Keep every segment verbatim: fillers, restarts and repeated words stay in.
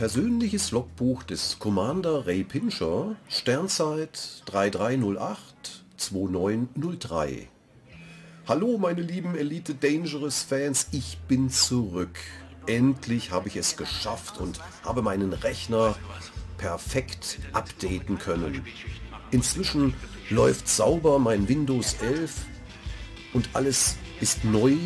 Persönliches Logbuch des Commander Ray Pinscher, Sternzeit drei drei null acht zwei neun null drei. Hallo meine lieben Elite Dangerous Fans, ich bin zurück. Endlich habe ich es geschafft und habe meinen Rechner perfekt updaten können. Inzwischen läuft sauber mein Windows elf und alles ist neu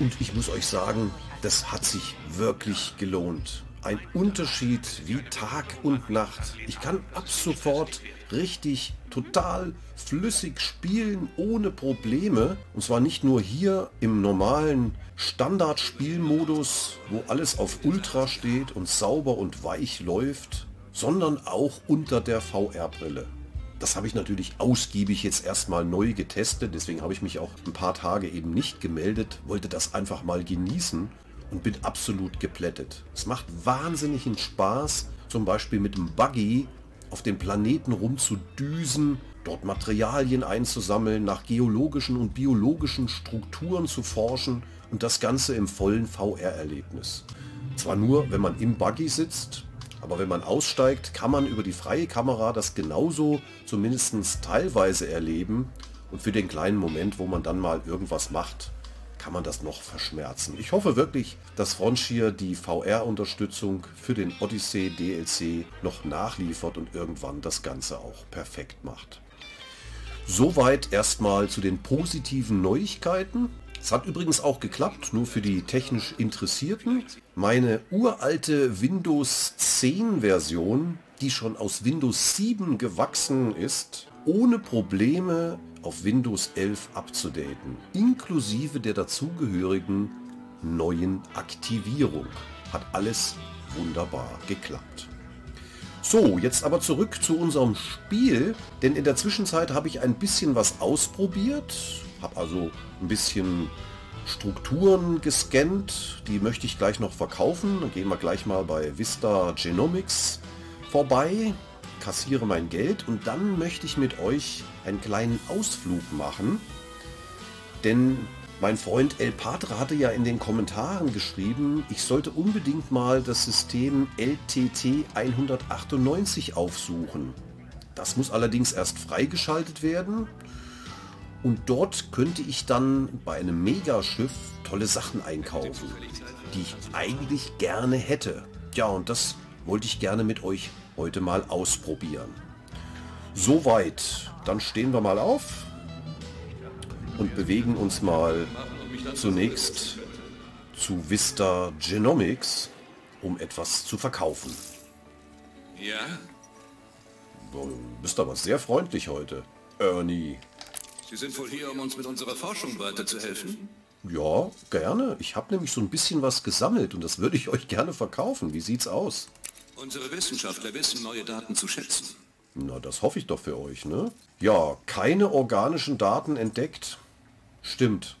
und ich muss euch sagen, das hat sich wirklich gelohnt. Ein Unterschied wie Tag und Nacht. Ich kann ab sofort richtig, total flüssig spielen, ohne Probleme. Und zwar nicht nur hier im normalen Standard-Spielmodus, wo alles auf Ultra steht und sauber und weich läuft, sondern auch unter der V R-Brille. Das habe ich natürlich ausgiebig jetzt erstmal neu getestet, deswegen habe ich mich auch ein paar Tage eben nicht gemeldet, wollte das einfach mal genießen und bin absolut geplättet. Es macht wahnsinnigen Spaß, zum Beispiel mit dem Buggy auf dem Planeten rumzudüsen, dort Materialien einzusammeln, nach geologischen und biologischen Strukturen zu forschen und das Ganze im vollen V R-Erlebnis. Zwar nur, wenn man im Buggy sitzt, aber wenn man aussteigt, kann man über die freie Kamera das genauso zumindest teilweise erleben und für den kleinen Moment, wo man dann mal irgendwas macht, kann man das noch verschmerzen. Ich hoffe wirklich, dass Frontier die V R-Unterstützung für den Odyssey D L C noch nachliefert und irgendwann das Ganze auch perfekt macht. Soweit erstmal zu den positiven Neuigkeiten. Es hat übrigens auch geklappt, nur für die technisch Interessierten. Meine uralte Windows zehn Version, die schon aus Windows sieben gewachsen ist, ohne Probleme auf Windows elf abzudaten, inklusive der dazugehörigen neuen Aktivierung. Hat alles wunderbar geklappt. So, jetzt aber zurück zu unserem Spiel, denn in der Zwischenzeit habe ich ein bisschen was ausprobiert. Habe also ein bisschen Strukturen gescannt, die möchte ich gleich noch verkaufen. Dann gehen wir gleich mal bei Vista Genomics vorbei, kassiere mein Geld und dann möchte ich mit euch einen kleinen Ausflug machen. Denn mein Freund El Padre hatte ja in den Kommentaren geschrieben, ich sollte unbedingt mal das System L T T hundertachtundneunzig aufsuchen. Das muss allerdings erst freigeschaltet werden. Und dort könnte ich dann bei einem Megaschiff tolle Sachen einkaufen, die ich eigentlich gerne hätte. Ja, und das wollte ich gerne mit euch heute mal ausprobieren. Soweit, dann stehen wir mal auf und bewegen uns mal zunächst zu Vista Genomics, um etwas zu verkaufen. Ja? Du bist aber sehr freundlich heute, Ernie. Sie sind wohl hier, um uns mit unserer Forschung weiterzuhelfen? Ja, gerne. Ich habe nämlich so ein bisschen was gesammelt und das würde ich euch gerne verkaufen. Wie sieht's aus? Unsere Wissenschaftler wissen, neue Daten zu schätzen. Na, das hoffe ich doch für euch, ne? Ja, keine organischen Daten entdeckt. Stimmt.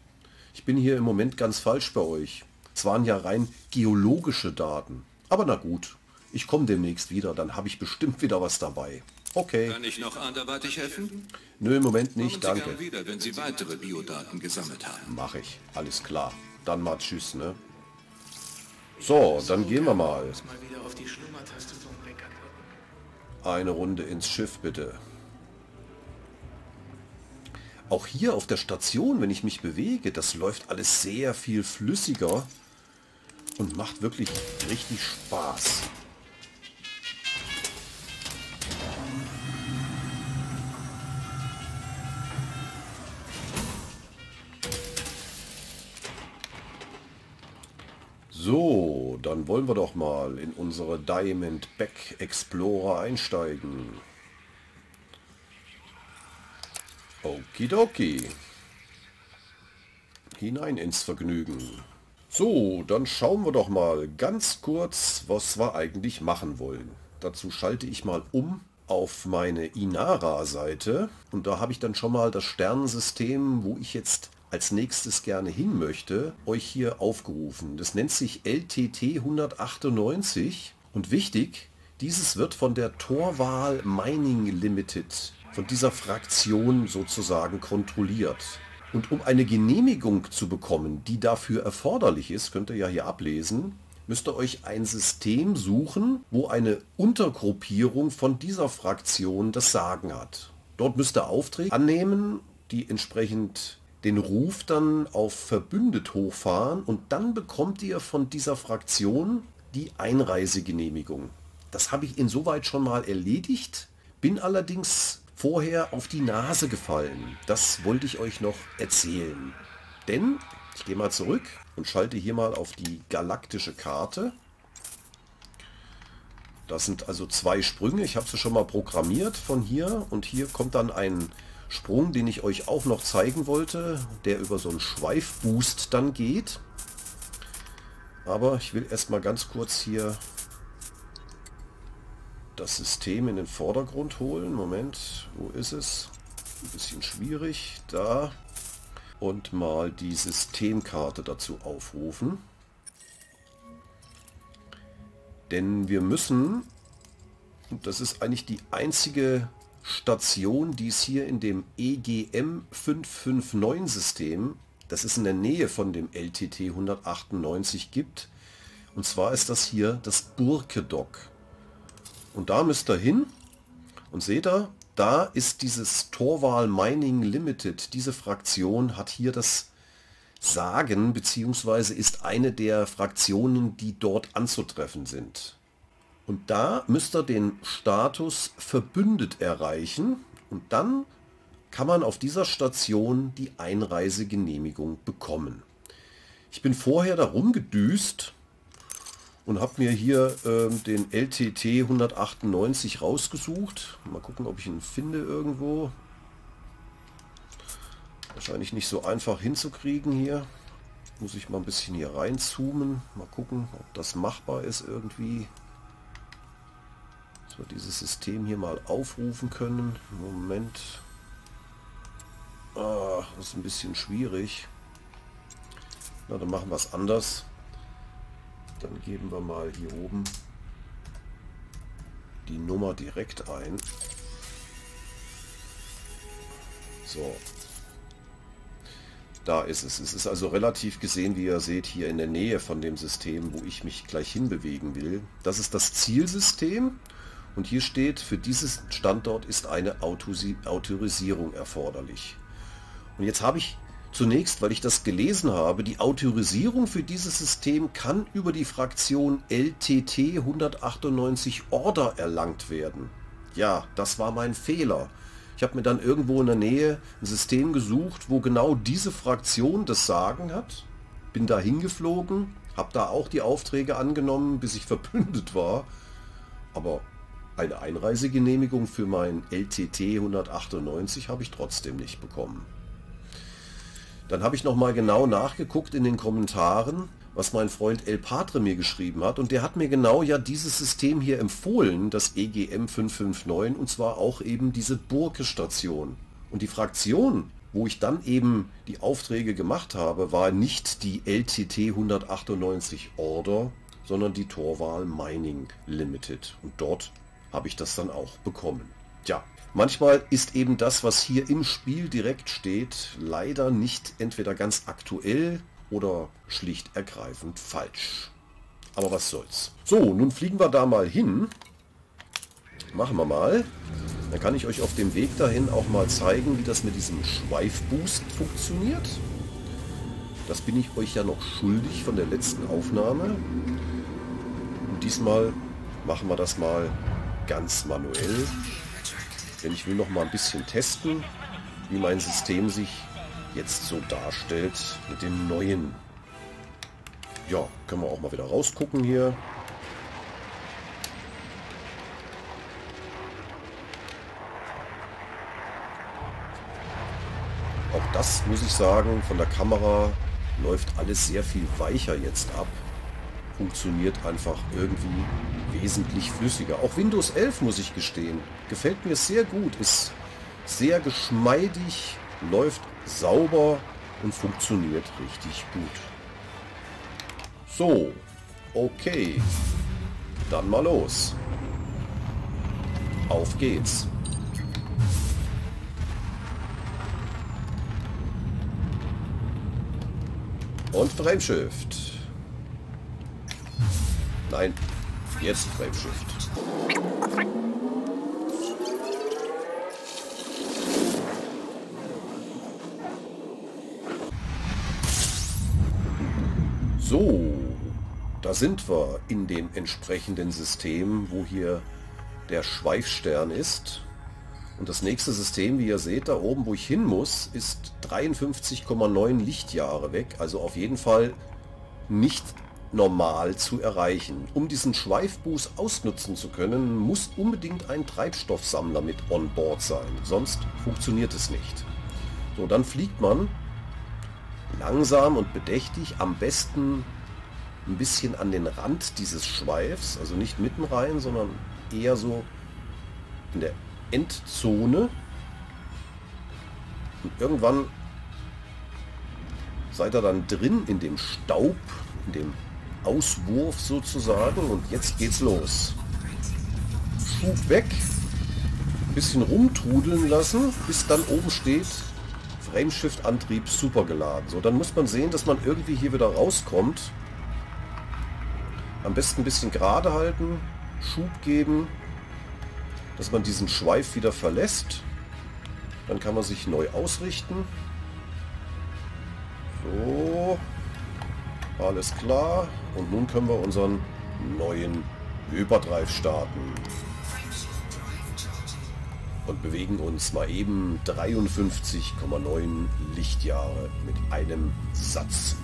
Ich bin hier im Moment ganz falsch bei euch. Es waren ja rein geologische Daten. Aber na gut, ich komme demnächst wieder, dann habe ich bestimmt wieder was dabei. Okay. Kann ich noch anderweitig helfen? Nö, im Moment nicht, danke. Kommen Sie gern wieder, wenn Sie weitere Biodaten gesammelt haben. Mach ich, alles klar. Dann mal tschüss, ne? So, dann gehen wir mal. Eine Runde ins Schiff, bitte. Auch hier auf der Station, wenn ich mich bewege, das läuft alles sehr viel flüssiger und macht wirklich richtig Spaß. So, dann wollen wir doch mal in unsere Diamondback Explorer einsteigen. Okidoki. Hinein ins Vergnügen. So, dann schauen wir doch mal ganz kurz, was wir eigentlich machen wollen. Dazu schalte ich mal um auf meine Inara-Seite. Und da habe ich dann schon mal das Sternensystem, wo ich jetzt als nächstes gerne hin möchte, euch hier aufgerufen. Das nennt sich L T T hundertachtundneunzig und wichtig, dieses wird von der Torval Mining Limited, von dieser Fraktion sozusagen kontrolliert. Und um eine Genehmigung zu bekommen, die dafür erforderlich ist, könnt ihr ja hier ablesen, müsst ihr euch ein System suchen, wo eine Untergruppierung von dieser Fraktion das Sagen hat. Dort müsst ihr Aufträge annehmen, die entsprechend den Ruf dann auf verbündet hochfahren, und dann bekommt ihr von dieser Fraktion die Einreisegenehmigung. Das habe ich insoweit schon mal erledigt, bin allerdings vorher auf die Nase gefallen. Das wollte ich euch noch erzählen. Denn, ich gehe mal zurück und schalte hier mal auf die galaktische Karte. Das sind also zwei Sprünge, ich habe sie schon mal programmiert von hier, und hier kommt dann ein Sprung, den ich euch auch noch zeigen wollte, der über so einen Schweifboost dann geht. Aber ich will erstmal ganz kurz hier das System in den Vordergrund holen. Moment, wo ist es? Ein bisschen schwierig, da. Und mal die Systemkarte dazu aufrufen. Denn wir müssen, und das ist eigentlich die einzige Station, die es hier in dem E G M fünf fünf neun System, das ist in der Nähe von dem L T T hundertachtundneunzig, gibt. Und zwar ist das hier das Burke Dock. Und da müsst ihr hin, und seht ihr, da ist dieses Torval Mining Limited, diese Fraktion hat hier das Sagen, beziehungsweise ist eine der Fraktionen, die dort anzutreffen sind. Und da müsst ihr den Status Verbündet erreichen, und dann kann man auf dieser Station die Einreisegenehmigung bekommen. Ich bin vorher darum gedüst und habe mir hier äh, den L T T hundertachtundneunzig rausgesucht. Mal gucken, ob ich ihn finde irgendwo. Wahrscheinlich nicht so einfach hinzukriegen hier. Muss ich mal ein bisschen hier reinzoomen. Mal gucken, ob das machbar ist irgendwie. Dass wir dieses System hier mal aufrufen können. Moment. Ah, das ist ein bisschen schwierig. Na, dann machen wir es anders. Dann geben wir mal hier oben die Nummer direkt ein. So. Da ist es. Es ist also relativ gesehen, wie ihr seht, hier in der Nähe von dem System, wo ich mich gleich hinbewegen will. Das ist das Zielsystem. Und hier steht, für dieses Standort ist eine Autorisierung erforderlich. Und jetzt habe ich zunächst, weil ich das gelesen habe, die Autorisierung für dieses System kann über die Fraktion L T T hundertachtundneunzig Order erlangt werden. Ja, das war mein Fehler. Ich habe mir dann irgendwo in der Nähe ein System gesucht, wo genau diese Fraktion das Sagen hat. Bin da hingeflogen, habe da auch die Aufträge angenommen, bis ich verbündet war. Aber eine Einreisegenehmigung für mein L T T hundertachtundneunzig habe ich trotzdem nicht bekommen. Dann habe ich nochmal genau nachgeguckt in den Kommentaren, was mein Freund El Padre mir geschrieben hat. Und der hat mir genau ja dieses System hier empfohlen, das E G M fünf fünf neun, und zwar auch eben diese Burke-Station. Und die Fraktion, wo ich dann eben die Aufträge gemacht habe, war nicht die L T T hundertachtundneunzig Order, sondern die Torval Mining Limited. Und dort habe ich das dann auch bekommen. Tja. Manchmal ist eben das, was hier im Spiel direkt steht, leider nicht entweder ganz aktuell oder schlicht ergreifend falsch. Aber was soll's. So, nun fliegen wir da mal hin. Machen wir mal. Dann kann ich euch auf dem Weg dahin auch mal zeigen, wie das mit diesem Schweifboost funktioniert. Das bin ich euch ja noch schuldig von der letzten Aufnahme. Und diesmal machen wir das mal ganz manuell. Denn ich will noch mal ein bisschen testen, wie mein System sich jetzt so darstellt mit dem neuen. Ja, können wir auch mal wieder rausgucken hier. Auch das muss ich sagen, von der Kamera läuft alles sehr viel weicher jetzt ab. Funktioniert einfach irgendwie wesentlich flüssiger. Auch Windows elf, muss ich gestehen, gefällt mir sehr gut, ist sehr geschmeidig, läuft sauber und funktioniert richtig gut. So, okay, dann mal los. Auf geht's. Und Frameshift. Nein, jetzt Frameshift. So, da sind wir in dem entsprechenden System, wo hier der Schweifstern ist. Und das nächste System, wie ihr seht, da oben, wo ich hin muss, ist dreiundfünfzig Komma neun Lichtjahre weg. Also auf jeden Fall nicht normal zu erreichen. Um diesen Schweifboost ausnutzen zu können, muss unbedingt ein Treibstoffsammler mit on board sein. Sonst funktioniert es nicht. So, dann fliegt man langsam und bedächtig, am besten ein bisschen an den Rand dieses Schweifs. Also nicht mitten rein, sondern eher so in der Endzone. Und irgendwann seid ihr dann drin in dem Staub, in dem Auswurf sozusagen. Und jetzt geht's los. Schub weg. Ein bisschen rumtrudeln lassen, bis dann oben steht Frameshift-Antrieb super geladen. So, dann muss man sehen, dass man irgendwie hier wieder rauskommt. Am besten ein bisschen gerade halten, Schub geben, dass man diesen Schweif wieder verlässt. Dann kann man sich neu ausrichten. So. Alles klar. Und nun können wir unseren neuen Hyperdrive starten. Und bewegen uns mal eben dreiundfünfzig Komma neun Lichtjahre mit einem Satz.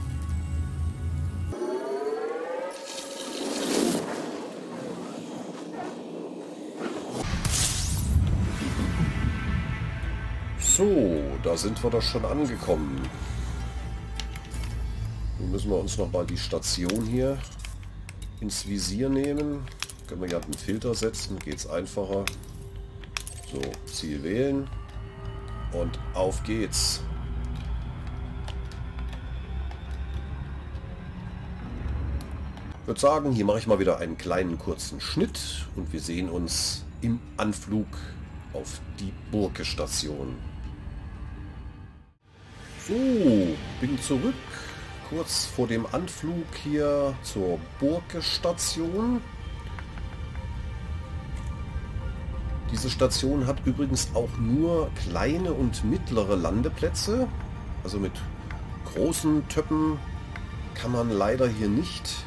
So, da sind wir doch schon angekommen. Nun müssen wir uns nochmal die Station hier ins Visier nehmen. Können wir gerade einen Filter setzen, geht's einfacher. So, Ziel wählen und auf geht's. Ich würde sagen, hier mache ich mal wieder einen kleinen kurzen Schnitt und wir sehen uns im Anflug auf die Burke Station. So, bin zurück, kurz vor dem Anflug hier zur Burke Station. Diese Station hat übrigens auch nur kleine und mittlere Landeplätze. Also mit großen Töppen kann man leider hier nicht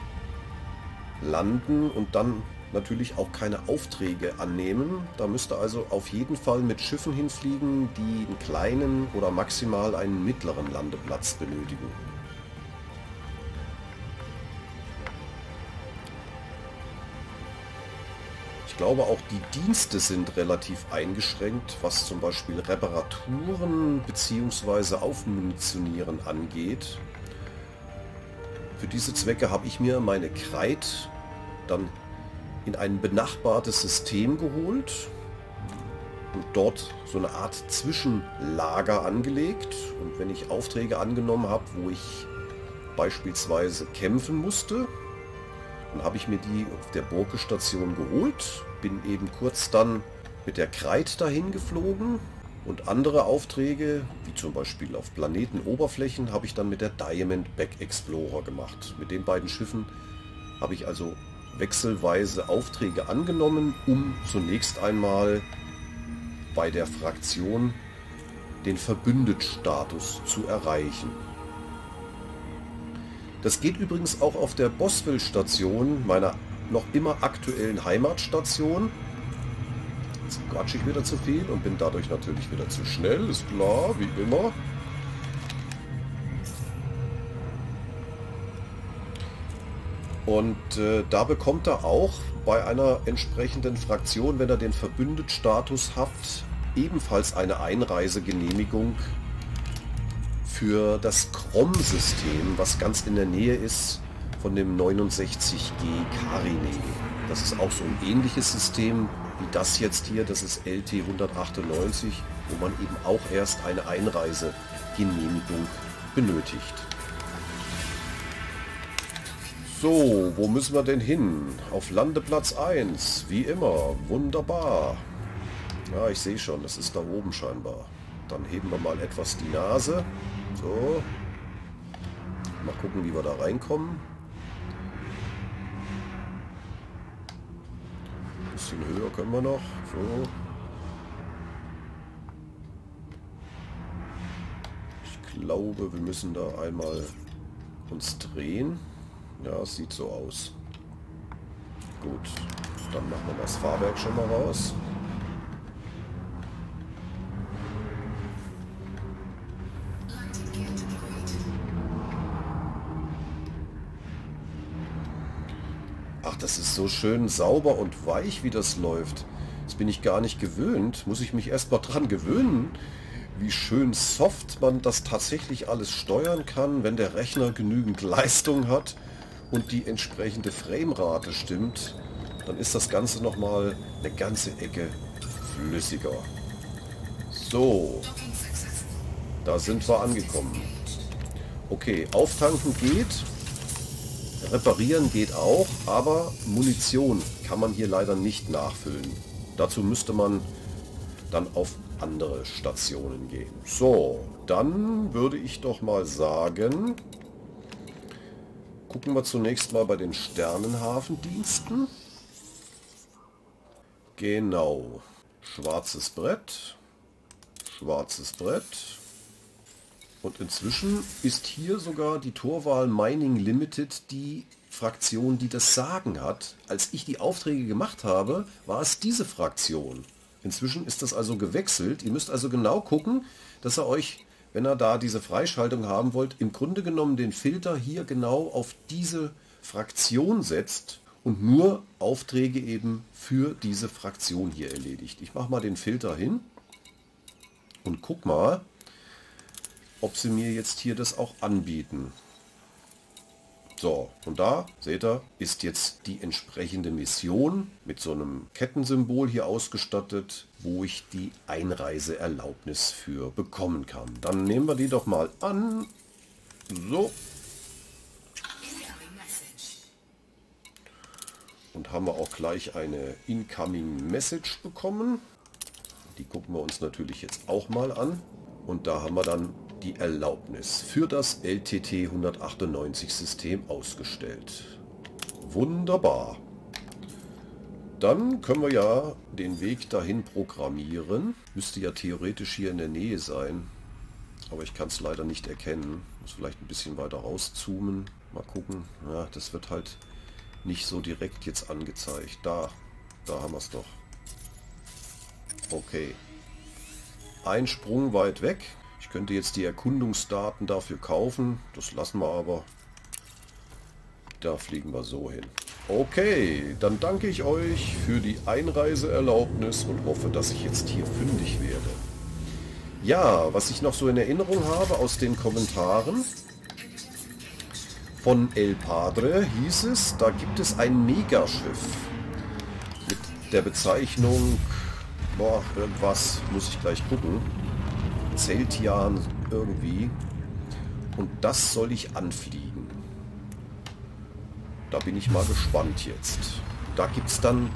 landen und dann natürlich auch keine Aufträge annehmen. Da müsste also auf jeden Fall mit Schiffen hinfliegen, die einen kleinen oder maximal einen mittleren Landeplatz benötigen. Ich glaube, auch die Dienste sind relativ eingeschränkt, was zum Beispiel Reparaturen bzw. Aufmunitionieren angeht. Für diese Zwecke habe ich mir meine Krait dann in ein benachbartes System geholt und dort so eine Art Zwischenlager angelegt. Und wenn ich Aufträge angenommen habe, wo ich beispielsweise kämpfen musste, dann habe ich mir die auf der Burke Station geholt, bin eben kurz dann mit der Krait dahin geflogen und andere Aufträge, wie zum Beispiel auf Planetenoberflächen, habe ich dann mit der Diamondback Explorer gemacht. Mit den beiden Schiffen habe ich also wechselweise Aufträge angenommen, um zunächst einmal bei der Fraktion den Verbündetstatus zu erreichen. Das geht übrigens auch auf der Boswell Station, meiner noch immer aktuellen Heimatstation. Jetzt quatsche ich wieder zu viel und bin dadurch natürlich wieder zu schnell, ist klar, wie immer. Und äh, da bekommt er auch bei einer entsprechenden Fraktion, wenn er den Verbündetstatus hat, ebenfalls eine Einreisegenehmigung für das Chrom-System, was ganz in der Nähe ist von dem neunundsechzig G Carine. Das ist auch so ein ähnliches System wie das jetzt hier, das ist L T hundertachtundneunzig, wo man eben auch erst eine Einreisegenehmigung benötigt. So, wo müssen wir denn hin? Auf Landeplatz eins, wie immer, wunderbar. Ja, ich sehe schon, das ist da oben scheinbar. Dann heben wir mal etwas die Nase. So. Mal gucken, wie wir da reinkommen. bisschen höher können wir noch. So. Ich glaube, wir müssen da einmal uns drehen. Ja, es sieht so aus. Gut, dann machen wir das Fahrwerk schon mal raus. Ach, das ist so schön sauber und weich, wie das läuft. Das bin ich gar nicht gewöhnt. Muss ich mich erst mal dran gewöhnen, wie schön soft man das tatsächlich alles steuern kann, wenn der Rechner genügend Leistung hat und die entsprechende Framerate stimmt, dann ist das Ganze nochmal eine ganze Ecke flüssiger. So, da sind wir angekommen. Okay, auftanken geht, reparieren geht auch, aber Munition kann man hier leider nicht nachfüllen. Dazu müsste man dann auf andere Stationen gehen. So, dann würde ich doch mal sagen, gucken wir zunächst mal bei den Sternenhafendiensten. Genau. Schwarzes Brett. Schwarzes Brett. Und inzwischen ist hier sogar die Torval Mining Limited die Fraktion, die das Sagen hat. Als ich die Aufträge gemacht habe, war es diese Fraktion. Inzwischen ist das also gewechselt. Ihr müsst also genau gucken, dass ihr euch, wenn ihr da diese Freischaltung haben wollt, im Grunde genommen den Filter hier genau auf diese Fraktion setzt und nur Aufträge eben für diese Fraktion hier erledigt. Ich mache mal den Filter hin und guck mal, ob sie mir jetzt hier das auch anbieten. So, und da, seht ihr, ist jetzt die entsprechende Mission mit so einem Kettensymbol hier ausgestattet, wo ich die Einreiseerlaubnis für bekommen kann. Dann nehmen wir die doch mal an. So. Und haben wir auch gleich eine Incoming Message bekommen. Die gucken wir uns natürlich jetzt auch mal an. Und da haben wir dann die Erlaubnis für das L T T hundertachtundneunzig System ausgestellt. Wunderbar. Dann können wir ja den Weg dahin programmieren. Müsste ja theoretisch hier in der Nähe sein. Aber ich kann es leider nicht erkennen. Muss vielleicht ein bisschen weiter rauszoomen. Mal gucken. Ja, das wird halt nicht so direkt jetzt angezeigt. Da, da haben wir es doch. Okay. Ein Sprung weit weg. Ich könnte jetzt die Erkundungsdaten dafür kaufen, das lassen wir aber. Da fliegen wir so hin. Okay, dann danke ich euch für die Einreiseerlaubnis und hoffe, dass ich jetzt hier fündig werde. Ja, was ich noch so in Erinnerung habe aus den Kommentaren von El Padre hieß es, da gibt es ein Megaschiff mit der Bezeichnung, boah, irgendwas muss ich gleich gucken. Zetian irgendwie, und das soll ich anfliegen. Da bin ich mal gespannt jetzt. Da gibt es dann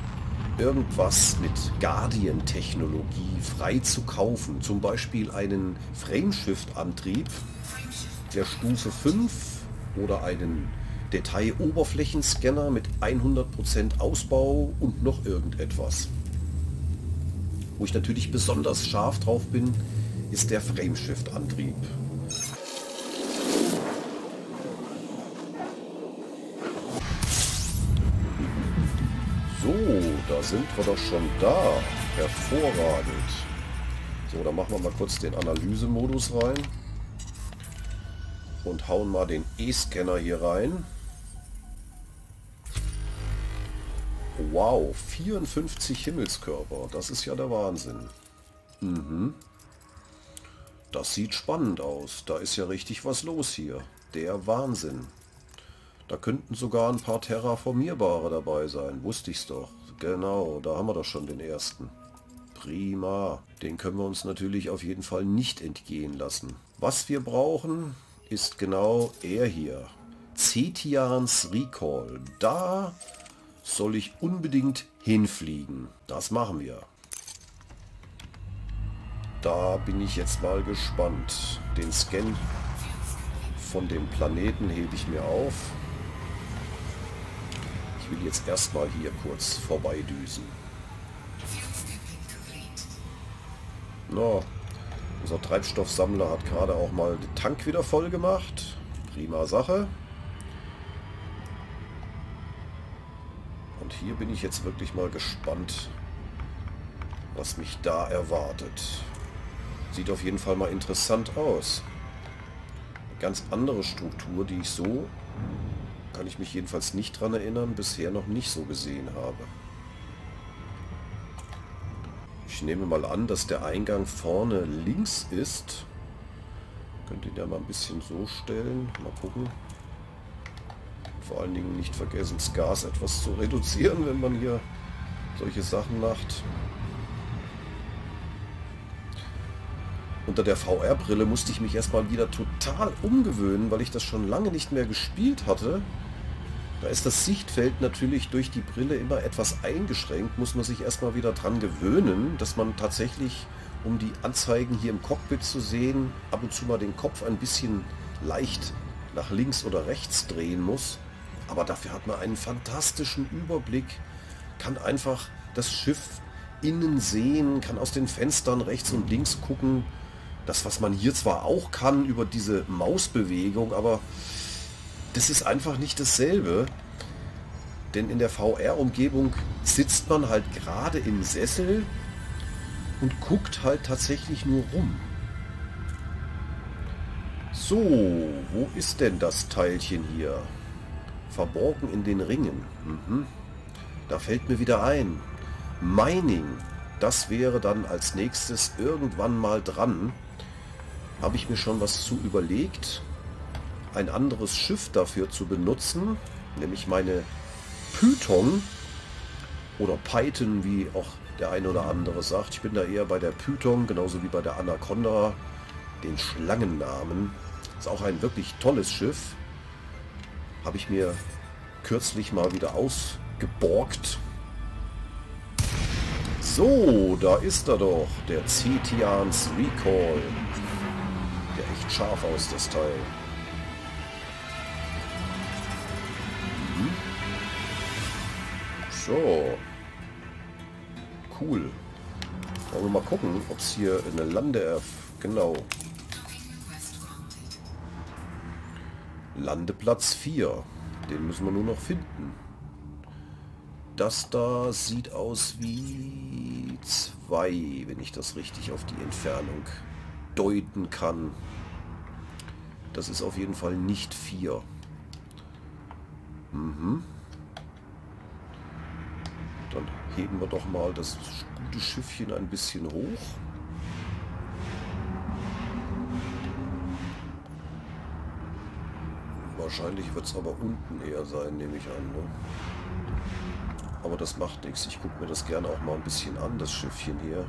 irgendwas mit Guardian-Technologie frei zu kaufen. Zum Beispiel einen Frameshift-Antrieb der Stufe fünf oder einen Detail-Oberflächenscanner mit hundert Prozent Ausbau und noch irgendetwas. Wo ich natürlich besonders scharf drauf bin, ist der Frameshift-Antrieb. So, da sind wir doch schon da. Hervorragend. So, dann machen wir mal kurz den Analysemodus rein und hauen mal den E-Scanner hier rein. Wow, vierundfünfzig Himmelskörper. Das ist ja der Wahnsinn. Mhm. Das sieht spannend aus. Da ist ja richtig was los hier. Der Wahnsinn. Da könnten sogar ein paar Terraformierbare dabei sein. Wusste ich's doch. Genau, da haben wir doch schon den ersten. Prima. Den können wir uns natürlich auf jeden Fall nicht entgehen lassen. Was wir brauchen, ist genau er hier. Zetian's Recall. Da soll ich unbedingt hinfliegen. Das machen wir. Da bin ich jetzt mal gespannt. Den Scan von dem Planeten hebe ich mir auf. Ich will jetzt erstmal hier kurz vorbeidüsen. So, unser Treibstoffsammler hat gerade auch mal den Tank wieder voll gemacht. Prima Sache. Und hier bin ich jetzt wirklich mal gespannt, was mich da erwartet. Sieht auf jeden Fall mal interessant aus. Eine ganz andere Struktur, die ich so, kann ich mich jedenfalls nicht dran erinnern, bisher noch nicht so gesehen habe. Ich nehme mal an, dass der Eingang vorne links ist. Könnt ihr da mal ein bisschen so stellen. Mal gucken. Vor allen Dingen nicht vergessen, das Gas etwas zu reduzieren, wenn man hier solche Sachen macht. Unter der V R-Brille musste ich mich erstmal wieder total umgewöhnen, weil ich das schon lange nicht mehr gespielt hatte. Da ist das Sichtfeld natürlich durch die Brille immer etwas eingeschränkt, muss man sich erstmal wieder dran gewöhnen, dass man tatsächlich, um die Anzeigen hier im Cockpit zu sehen, ab und zu mal den Kopf ein bisschen leicht nach links oder rechts drehen muss. Aber dafür hat man einen fantastischen Überblick, kann einfach das Schiff innen sehen, kann aus den Fenstern rechts und links gucken. Das, was man hier zwar auch kann über diese Mausbewegung, aber das ist einfach nicht dasselbe, denn in der V R-Umgebung sitzt man halt gerade im Sessel und guckt halt tatsächlich nur rum. So, wo ist denn das Teilchen hier? Verborgen in den Ringen. Mhm. Da fällt mir wieder ein. Mining, das wäre dann als nächstes irgendwann mal dran. Habe ich mir schon was zu überlegt, ein anderes Schiff dafür zu benutzen, nämlich meine Python oder Python, wie auch der eine oder andere sagt. Ich bin da eher bei der Python, genauso wie bei der Anaconda, den Schlangennamen. Ist auch ein wirklich tolles Schiff. Habe ich mir kürzlich mal wieder ausgeborgt. So, da ist er doch, der Zetian's Recall. Der echt scharf aus, das Teil. So, cool. Wollen wir mal gucken, ob es hier eine Landeerf... Genau. Landeplatz vier. Den müssen wir nur noch finden. Das da sieht aus wie zwei, wenn ich das richtig auf die Entfernung deuten kann. Das ist auf jeden Fall nicht vier. Mhm. Dann heben wir doch mal das gute Schiffchen ein bisschen hoch. Wahrscheinlich wird es aber unten eher sein, nehme ich an. Ne? Aber das macht nichts. Ich gucke mir das gerne auch mal ein bisschen an, das Schiffchen hier.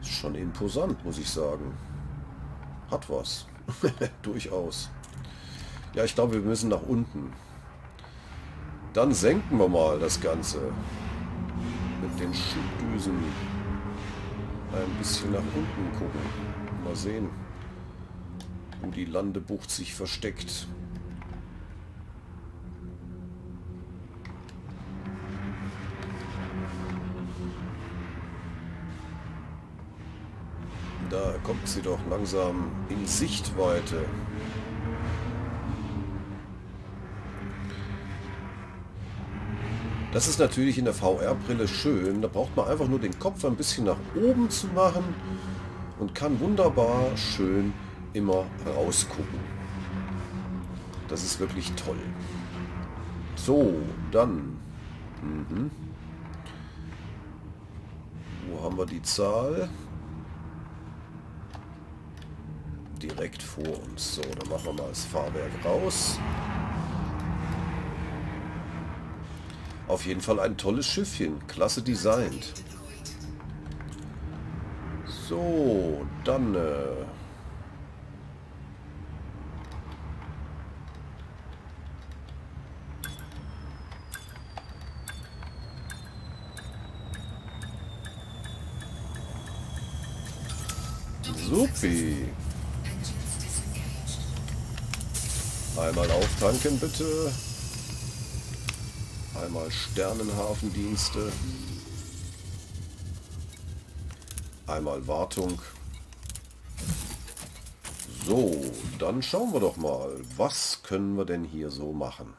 Ist schon imposant, muss ich sagen. Hat was. Durchaus. Ja, ich glaube, wir müssen nach unten. Dann senken wir mal das Ganze mit den Schubdüsen ein bisschen nach unten gucken. Mal sehen, wo die Landebucht sich versteckt. Da kommt sie doch langsam in Sichtweite. Das ist natürlich in der V R-Brille schön. Da braucht man einfach nur den Kopf ein bisschen nach oben zu machen und kann wunderbar schön immer rausgucken. Das ist wirklich toll. So, dann. Mhm. Wo haben wir die Zahl? Direkt vor uns. So, dann machen wir mal das Fahrwerk raus. Auf jeden Fall ein tolles Schiffchen. Klasse designt. So, dann... Äh Supi. Einmal auftanken, bitte. Einmal Sternenhafendienste. Einmal Wartung. So, dann schauen wir doch mal, was können wir denn hier so machen?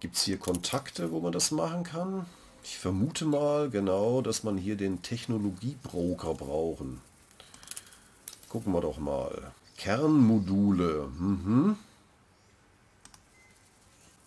Gibt es hier Kontakte, wo man das machen kann? Ich vermute mal, genau, dass man hier den Technologiebroker brauchen. Gucken wir doch mal. Kernmodule. Mhm.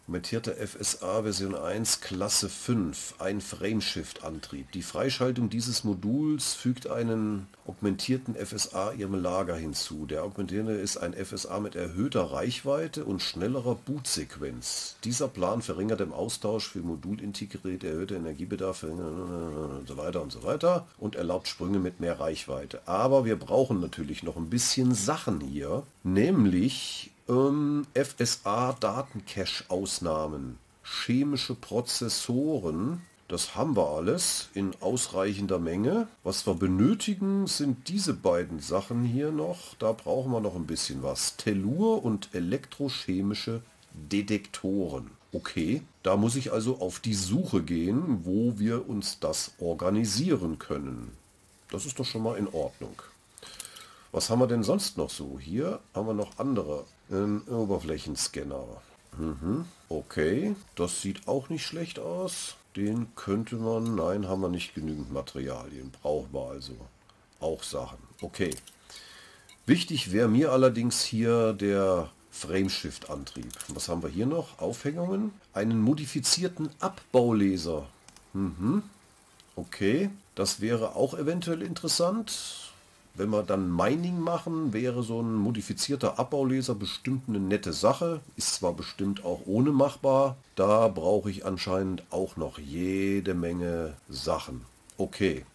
Kommentierte F S A Version eins Klasse fünf, ein Frameshift-Antrieb. Die Freischaltung dieses Moduls fügt einen augmentierten F S A ihrem Lager hinzu. Der augmentierte ist ein F S A mit erhöhter Reichweite und schnellerer Bootsequenz. Dieser Plan verringert im Austausch für Modulintegrierte erhöhte Energiebedarf verringert und so weiter und so weiter und erlaubt Sprünge mit mehr Reichweite. Aber wir brauchen natürlich noch ein bisschen Sachen hier, nämlich F S A-Datencache-Ausnahmen, chemische Prozessoren, das haben wir alles in ausreichender Menge. Was wir benötigen, sind diese beiden Sachen hier noch. Da brauchen wir noch ein bisschen was. Tellur und elektrochemische Detektoren. Okay, da muss ich also auf die Suche gehen, wo wir uns das organisieren können. Das ist doch schon mal in Ordnung. Was haben wir denn sonst noch so? Hier haben wir noch andere ähm, Oberflächenscanner. Mhm. Okay, das sieht auch nicht schlecht aus. Den könnte man... Nein, haben wir nicht genügend Materialien. Brauchen wir also auch Sachen. Okay. Wichtig wäre mir allerdings hier der Frameshift-Antrieb. Was haben wir hier noch? Aufhängungen. Einen modifizierten Abbauleser. Mhm. Okay, das wäre auch eventuell interessant. Wenn wir dann Mining machen, wäre so ein modifizierter Abbauleser bestimmt eine nette Sache. Ist zwar bestimmt auch ohne machbar. Da brauche ich anscheinend auch noch jede Menge Sachen. Okay.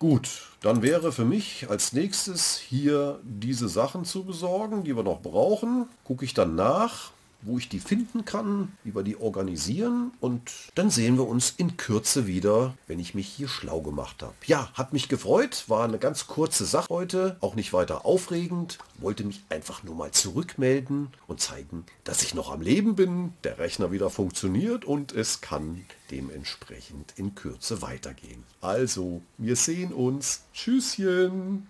Gut, dann wäre für mich als nächstes hier diese Sachen zu besorgen, die wir noch brauchen. Gucke ich dann nach, wo ich die finden kann, wie wir die organisieren, und dann sehen wir uns in Kürze wieder, wenn ich mich hier schlau gemacht habe. Ja, hat mich gefreut, war eine ganz kurze Sache heute, auch nicht weiter aufregend, wollte mich einfach nur mal zurückmelden und zeigen, dass ich noch am Leben bin, der Rechner wieder funktioniert und es kann dementsprechend in Kürze weitergehen. Also, wir sehen uns. Tschüsschen!